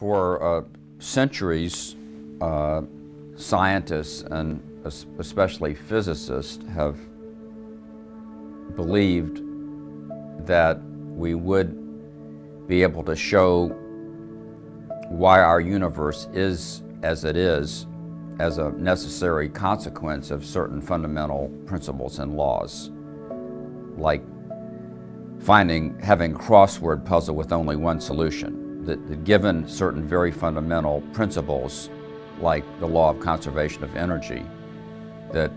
For centuries, scientists, and especially physicists, have believed that we would be able to show why our universe is as it is as a necessary consequence of certain fundamental principles and laws, like having crossword puzzle with only one solution, that given certain very fundamental principles, like the law of conservation of energy, that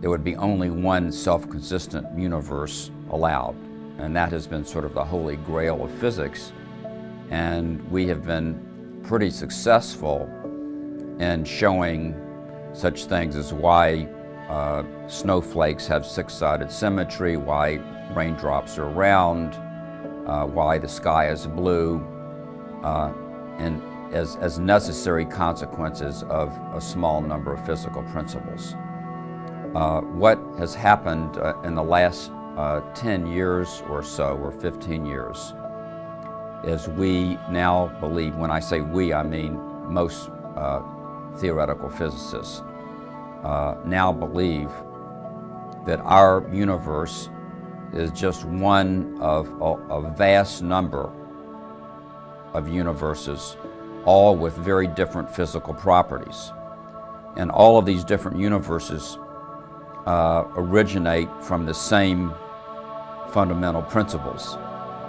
there would be only one self-consistent universe allowed. And that has been sort of the holy grail of physics. And we have been pretty successful in showing such things as why snowflakes have six-sided symmetry, why raindrops are round, why the sky is blue, and as necessary consequences of a small number of physical principles. What has happened in the last 10 years or so, or 15 years, is we now believe, when I say we, I mean most theoretical physicists, now believe that our universe is just one of a vast number of universes, all with very different physical properties. And all of these different universes originate from the same fundamental principles.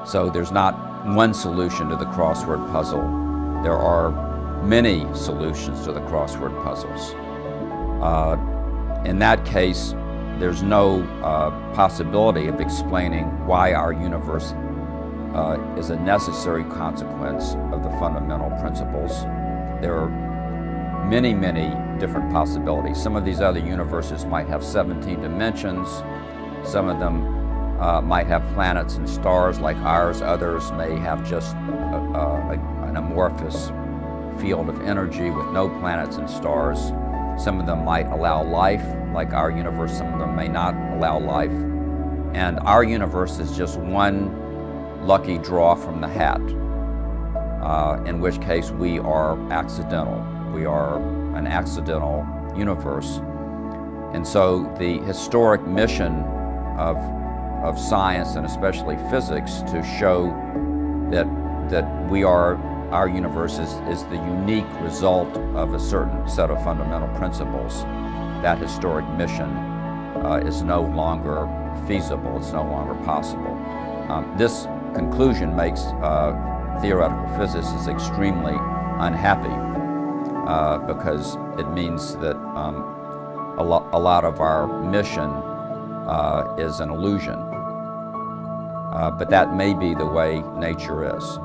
So there's not one solution to the crossword puzzle. There are many solutions to the crossword puzzles. In that case, there's no possibility of explaining why our universe is a necessary consequence of the fundamental principles. There are many, many different possibilities. Some of these other universes might have 17 dimensions. Some of them might have planets and stars like ours. Others may have just an amorphous field of energy with no planets and stars. Some of them might allow life like our universe. Some of them may not allow life. And our universe is just one lucky draw from the hat, in which case we are accidental. We are an accidental universe. And so the historic mission of science, and especially physics, to show that our universe is the unique result of a certain set of fundamental principles, that historic mission is no longer feasible, it's no longer possible. This conclusion makes theoretical physicists extremely unhappy, because it means that a lot of our mission is an illusion. But that may be the way nature is.